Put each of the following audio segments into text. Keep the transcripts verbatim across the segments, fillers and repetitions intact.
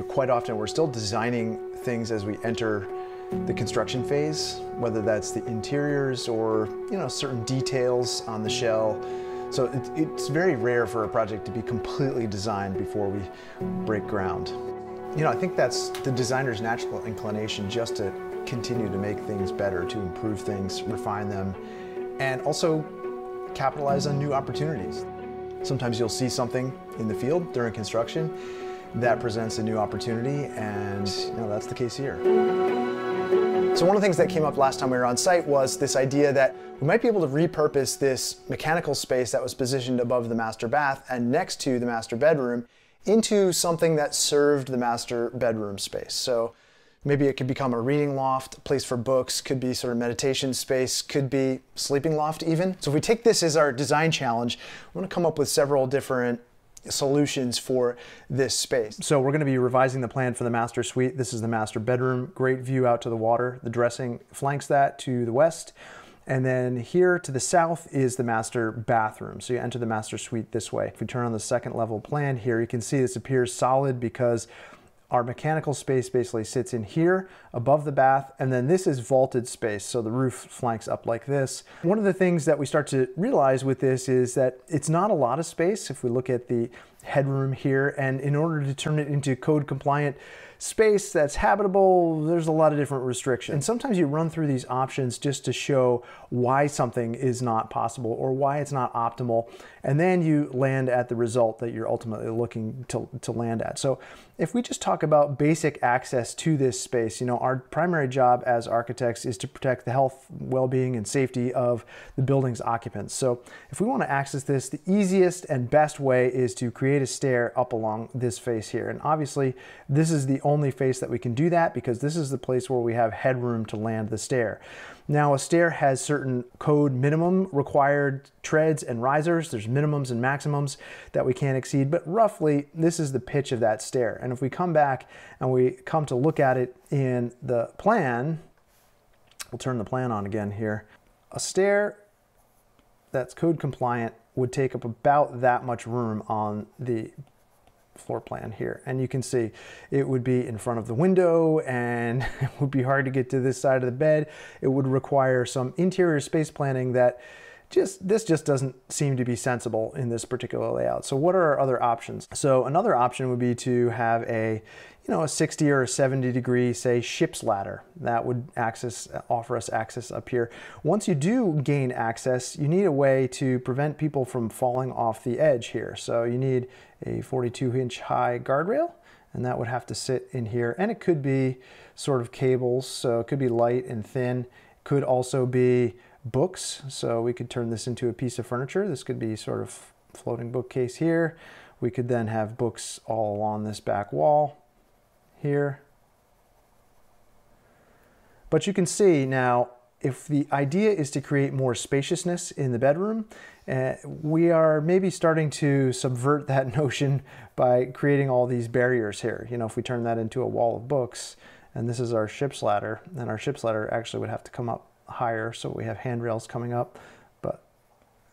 You know, quite often we're still designing things as we enter the construction phase, whether that's the interiors or, you know, certain details on the shell. So it, it's very rare for a project to be completely designed before we break ground. You know, I think that's the designer's natural inclination, just to continue to make things better, to improve things, refine them, and also capitalize on new opportunities. Sometimes you'll see something in the field during construction that presents a new opportunity, and you know, that's the case here. So one of the things that came up last time we were on site was this idea that we might be able to repurpose this mechanical space that was positioned above the master bath and next to the master bedroom into something that served the master bedroom space. So maybe it could become a reading loft, a place for books, could be sort of meditation space, could be sleeping loft even. So if we take this as our design challenge, we're gonna come up with several different solutions for this space. So we're gonna be revising the plan for the master suite. This is the master bedroom, great view out to the water. The dressing flanks that to the west. And then here to the south is the master bathroom. So you enter the master suite this way. If we turn on the second level plan here, you can see this appears solid because our mechanical space basically sits in here above the bath, and then this is vaulted space, so the roof flanks up like this. One of the things that we start to realize with this is that it's not a lot of space if we look at the headroom here, and in order to turn it into code compliant space that's habitable, there's a lot of different restrictions. And sometimes you run through these options just to show why something is not possible or why it's not optimal, and then you land at the result that you're ultimately looking to, to land at. So if we just talk about basic access to this space, you know, our primary job as architects is to protect the health, well-being, and safety of the building's occupants. So if we want to access this, the easiest and best way is to create a stair up along this face here. And obviously this is the only face that we can do that, because this is the place where we have headroom to land the stair. Now, a stair has certain code minimum required treads and risers. There's minimums and maximums that we can't exceed, but roughly this is the pitch of that stair. And if we come back and we come to look at it in the plan, we'll turn the plan on again here. A stair that's code compliant would take up about that much room on the floor plan here. And you can see it would be in front of the window, and it would be hard to get to this side of the bed. It would require some interior space planning that just, this just doesn't seem to be sensible in this particular layout. So what are our other options? So another option would be to have a, you know, a sixty or a seventy degree, say, ship's ladder. That would access, offer us access up here. Once you do gain access, you need a way to prevent people from falling off the edge here. So you need a forty-two inch high guardrail, and that would have to sit in here. And it could be sort of cables, so it could be light and thin. Could also be books, so we could turn this into a piece of furniture. This could be sort of floating bookcase here. We could then have books all along this back wall here. But you can see now, if the idea is to create more spaciousness in the bedroom, uh, we are maybe starting to subvert that notion by creating all these barriers here. You know, if we turn that into a wall of books, and this is our ship's ladder, then our ship's ladder actually would have to come up higher, so we have handrails coming up, but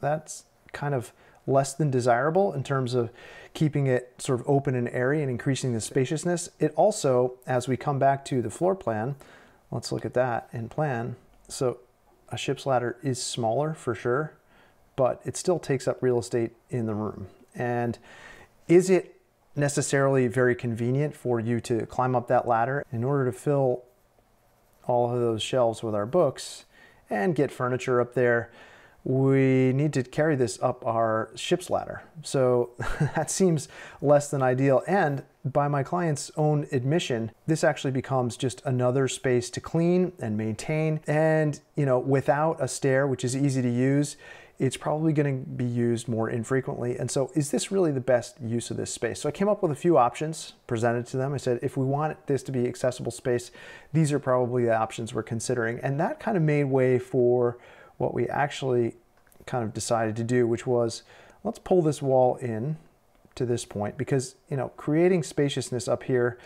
that's kind of less than desirable in terms of keeping it sort of open and airy and increasing the spaciousness. It also, as we come back to the floor plan, let's look at that in plan. So a ship's ladder is smaller for sure, but it still takes up real estate in the room. And is it necessarily very convenient for you to climb up that ladder in order to fill all of those shelves with our books and get furniture up there? We need to carry this up our ship's ladder. So that seems less than ideal. And by my client's own admission, this actually becomes just another space to clean and maintain. And, you know, without a stair, which is easy to use, it's probably going to be used more infrequently. And so is this really the best use of this space? So I came up with a few options, presented to them. I said, if we want this to be accessible space, these are probably the options we're considering. And that kind of made way for what we actually kind of decided to do, which was, let's pull this wall in to this point, because, you know, creating spaciousness up here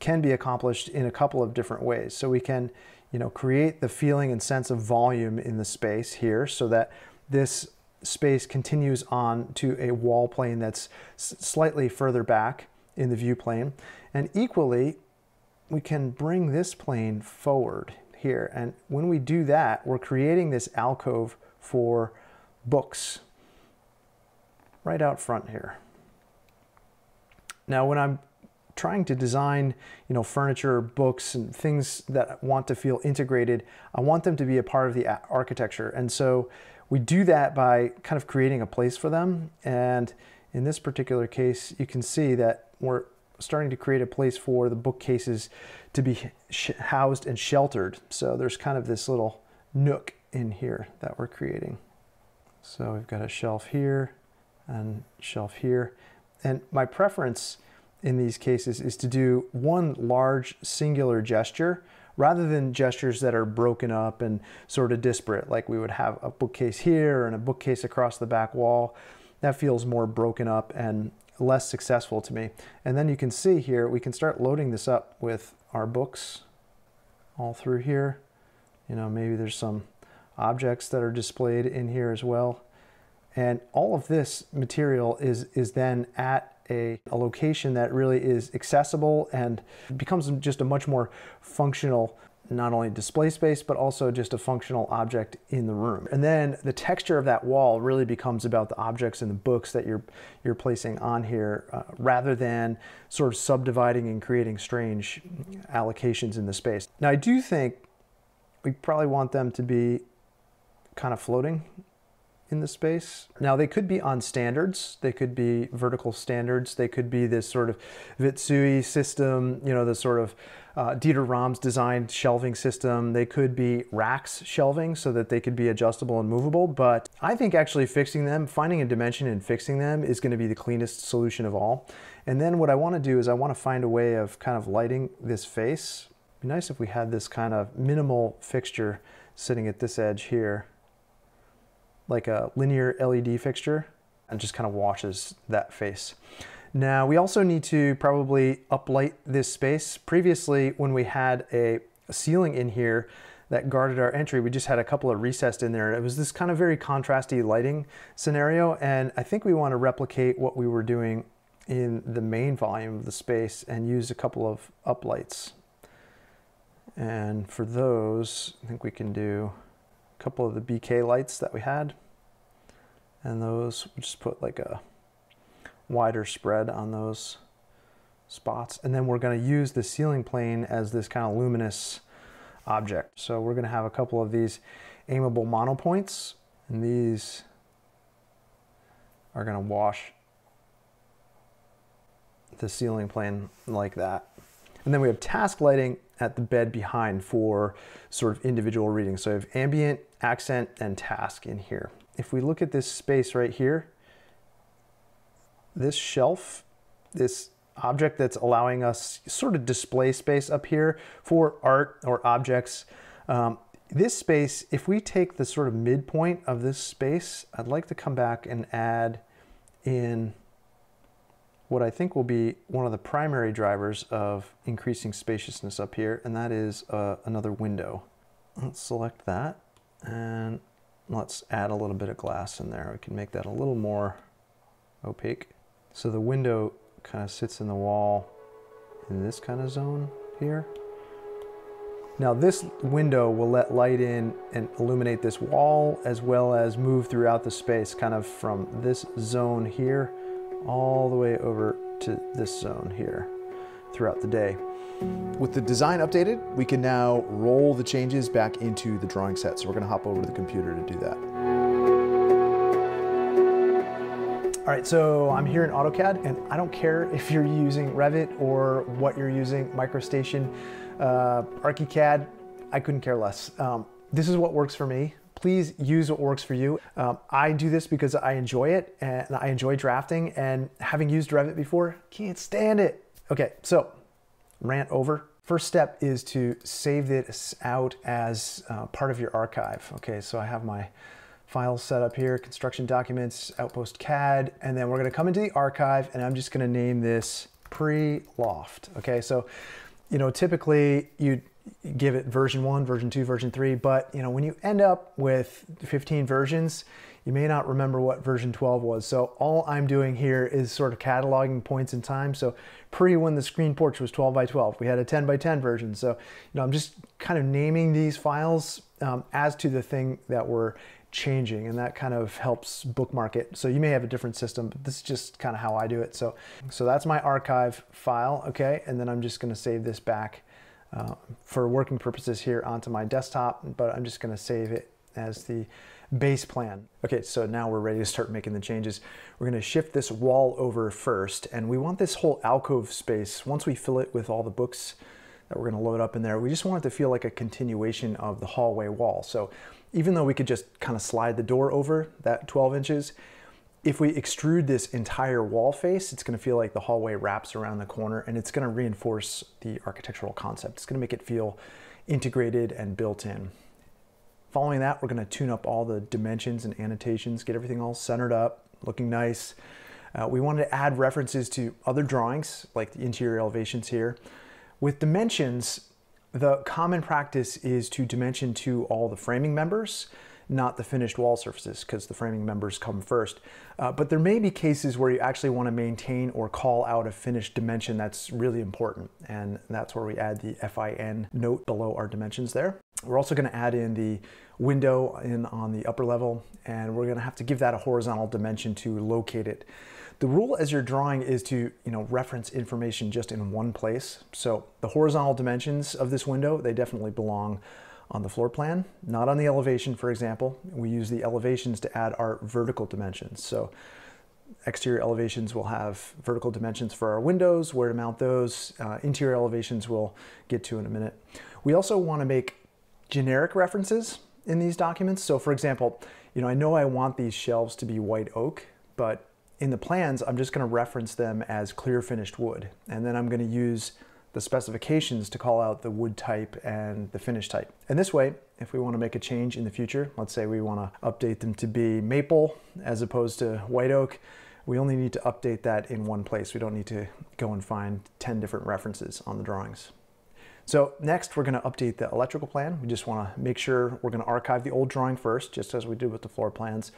can be accomplished in a couple of different ways. So we can, you know, create the feeling and sense of volume in the space here, so that this space continues on to a wall plane that's slightly further back. in the view plane. And equally, we can bring this plane forward here. And when we do that, we're creating this alcove for books right out front here. Now, when I'm trying to design, you know, furniture, books, and things that want to feel integrated, I want them to be a part of the architecture. And so we do that by kind of creating a place for them. And in this particular case, you can see that we're starting to create a place for the bookcases to be housed and sheltered. So there's kind of this little nook in here that we're creating. So we've got a shelf here and shelf here. And my preference in these cases is to do one large singular gesture rather than gestures that are broken up and sort of disparate, like we would have a bookcase here and a bookcase across the back wall. That feels more broken up and less successful to me. And then you can see here, we can start loading this up with our books all through here. You know, maybe there's some objects that are displayed in here as well. And all of this material is, is then at a, a location that really is accessible and becomes just a much more functional, not only display space, but also just a functional object in the room. And then the texture of that wall really becomes about the objects and the books that you're, you're placing on here, uh, rather than sort of subdividing and creating strange allocations in the space. Now, I do think we probably want them to be kind of floating in the space. Now, they could be on standards, they could be vertical standards, they could be this sort of Vitsoe system, you know, the sort of uh, Dieter Rams designed shelving system. They could be racks shelving so that they could be adjustable and movable, but I think actually fixing them, finding a dimension and fixing them is going to be the cleanest solution of all. And then what I want to do is I want to find a way of kind of lighting this face. It'd be nice if we had this kind of minimal fixture sitting at this edge here, like a linear L E D fixture, and just kind of washes that face. Now, we also need to probably uplight this space. Previously, when we had a ceiling in here that guarded our entry, we just had a couple of recessed in there. It was this kind of very contrasty lighting scenario, and I think we want to replicate what we were doing in the main volume of the space and use a couple of uplights. And for those, I think we can do couple of the B K lights that we had, and those, we just put like a wider spread on those spots. And then we're going to use the ceiling plane as this kind of luminous object. So we're going to have a couple of these aimable monopoints, and these are going to wash the ceiling plane like that. And then we have task lighting at the bed behind for sort of individual reading. So I have ambient, accent, and task in here. If we look at this space right here, this shelf, this object that's allowing us sort of display space up here for art or objects, um, this space, if we take the sort of midpoint of this space, I'd like to come back and add in what I think will be one of the primary drivers of increasing spaciousness up here, and that is uh, another window. Let's select that, and let's add a little bit of glass in there. We can make that a little more opaque. So the window kind of sits in the wall in this kind of zone here. Now, this window will let light in and illuminate this wall, as well as move throughout the space, kind of from this zone here all the way over to this zone here throughout the day. With the design updated, we can now roll the changes back into the drawing set. So we're going to hop over to the computer to do that. All right, so I'm here in AutoCAD, and I don't care if you're using Revit or what you're using, MicroStation, uh, ArchiCAD, I couldn't care less. Um, this is what works for me. Please use what works for you. Um, I do this because I enjoy it, and I enjoy drafting, and having used Revit before, can't stand it. Okay, so rant over. First step is to save this out as uh, part of your archive. Okay, so I have my files set up here, construction documents, Outpost C A D, and then we're gonna come into the archive, and I'm just gonna name this pre-loft. Okay, so you know, typically you'd give it version one, version two, version three, but you know, when you end up with fifteen versions, You may not remember what version twelve was. So all I'm doing here is sort of cataloging points in time. So pre when the screen porch was twelve by twelve, we had a ten by ten version. So, you know, I'm just kind of naming these files um, as to the thing that we're changing, and that kind of helps bookmark it. So you may have a different system, but this is just kind of how I do it. So, so that's my archive file. Okay. And then I'm just going to save this back uh, for working purposes here onto my desktop, but I'm just going to save it as the base plan. Okay, so now we're ready to start making the changes. We're gonna shift this wall over first, and we want this whole alcove space, once we fill it with all the books that we're gonna load up in there, we just want it to feel like a continuation of the hallway wall. So even though we could just kind of slide the door over that twelve inches, if we extrude this entire wall face, it's gonna feel like the hallway wraps around the corner, and it's gonna reinforce the architectural concept. It's gonna make it feel integrated and built in. Following that, we're gonna tune up all the dimensions and annotations, get everything all centered up, looking nice. Uh, we wanted to add references to other drawings, like the interior elevations here. With dimensions, the common practice is to dimension to all the framing members, not the finished wall surfaces, because the framing members come first. Uh, but there may be cases where you actually wanna maintain or call out a finished dimension that's really important. And that's where we add the F I N note below our dimensions there. We're also going to add in the window in on the upper level, and we're going to have to give that a horizontal dimension to locate it. The rule as you're drawing is to, you know, reference information just in one place. So the horizontal dimensions of this window, they definitely belong on the floor plan, not on the elevation, for example. We use the elevations to add our vertical dimensions. So exterior elevations will have vertical dimensions for our windows, where to mount those. Uh, interior elevations we'll get to in a minute. We also want to make generic references in these documents. So for example, you know, I know I want these shelves to be white oak, but in the plans, I'm just gonna reference them as clear finished wood. And then I'm gonna use the specifications to call out the wood type and the finish type. And this way, if we wanna make a change in the future, let's say we wanna update them to be maple as opposed to white oak, we only need to update that in one place. We don't need to go and find ten different references on the drawings. So next, we're going to update the electrical plan. We just want to make sure we're going to archive the old drawing first, just as we did with the floor plans.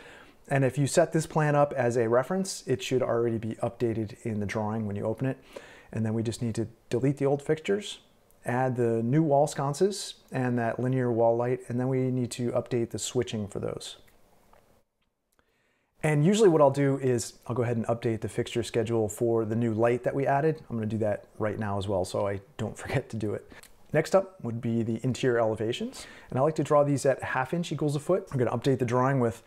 And if you set this plan up as a reference, it should already be updated in the drawing when you open it. And then we just need to delete the old fixtures, add the new wall sconces and that linear wall light, and then we need to update the switching for those. And usually what I'll do is I'll go ahead and update the fixture schedule for the new light that we added. I'm gonna do that right now as well, so I don't forget to do it. Next up would be the interior elevations. And I like to draw these at half inch equals a foot. I'm gonna update the drawing with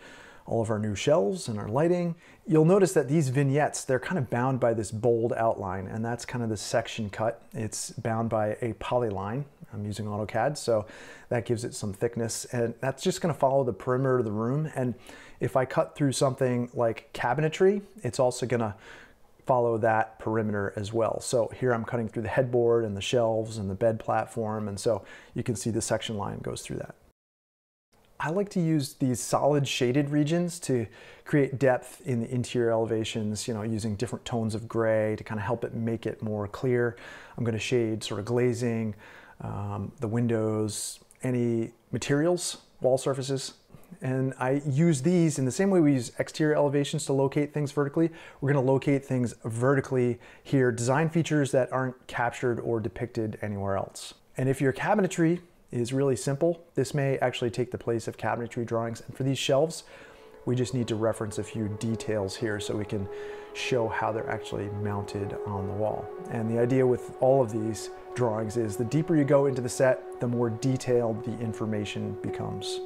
all of our new shelves and our lighting. You'll notice that these vignettes, they're kind of bound by this bold outline, and that's kind of the section cut. It's bound by a polyline. I'm using AutoCAD, so that gives it some thickness, and that's just going to follow the perimeter of the room. And if I cut through something like cabinetry, it's also going to follow that perimeter as well. So here I'm cutting through the headboard and the shelves and the bed platform, and so you can see the section line goes through that. I like to use these solid shaded regions to create depth in the interior elevations, you know, using different tones of gray to kind of help it make it more clear. I'm going to shade sort of glazing, Um, the windows, any materials, wall surfaces. And I use these in the same way we use exterior elevations to locate things vertically. We're going to locate things vertically here, design features that aren't captured or depicted anywhere else. And if your cabinetry is really simple, this may actually take the place of cabinetry drawings. And for these shelves, we just need to reference a few details here so we can show how they're actually mounted on the wall. And the idea with all of these drawings is the deeper you go into the set, the more detailed the information becomes.